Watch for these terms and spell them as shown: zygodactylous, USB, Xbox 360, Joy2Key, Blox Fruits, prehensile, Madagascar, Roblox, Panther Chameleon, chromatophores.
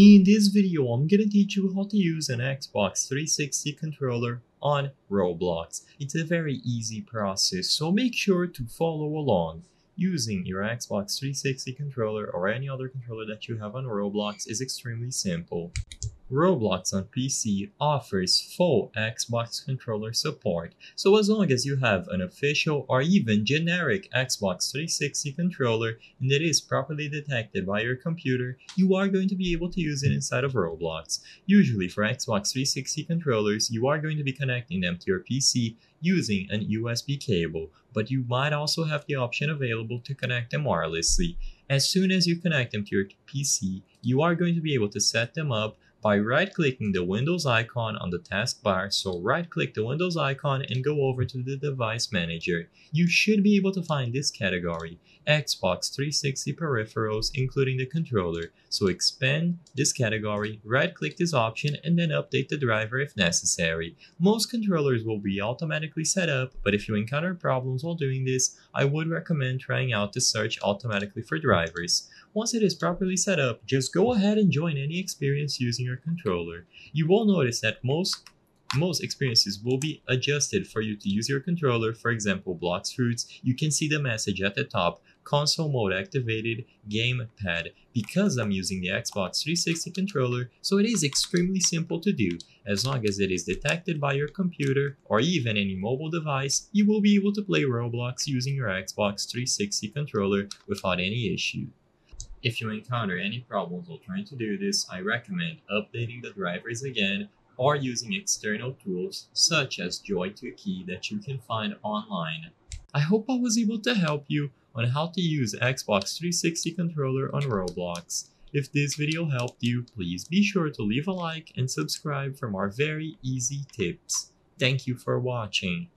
In this video, I'm gonna teach you how to use an Xbox 360 controller on Roblox. It's a very easy process, so make sure to follow along. Using your Xbox 360 controller or any other controller that you have on Roblox is extremely simple. Roblox on PC offers full Xbox controller support, so as long as you have an official or even generic Xbox 360 controller and it is properly detected by your computer, you are going to be able to use it inside of Roblox. Usually for Xbox 360 controllers, you are going to be connecting them to your PC using an USB cable, but you might also have the option available to connect them wirelessly. As soon as you connect them to your PC, you are going to be able to set them up by right-clicking the Windows icon on the taskbar. So right-click the Windows icon and go over to the Device Manager. You should be able to find this category, Xbox 360 Peripherals, including the controller. So expand this category, right-click this option, and then update the driver if necessary. Most controllers will be automatically set up, but if you encounter problems while doing this, I would recommend trying out to search automatically for drivers. Once it is properly set up, just go ahead and join any experience using your controller. You will notice that most experiences will be adjusted for you to use your controller. For example, Blox Fruits, you can see the message at the top, console mode activated, gamepad. Because I'm using the Xbox 360 controller, so it is extremely simple to do. As long as it is detected by your computer or even any mobile device, you will be able to play Roblox using your Xbox 360 controller without any issue. If you encounter any problems while trying to do this, I recommend updating the drivers again or using external tools such as Joy2Key that you can find online. I hope I was able to help you on how to use Xbox 360 controller on Roblox. If this video helped you, please be sure to leave a like and subscribe for more very easy tips. Thank you for watching.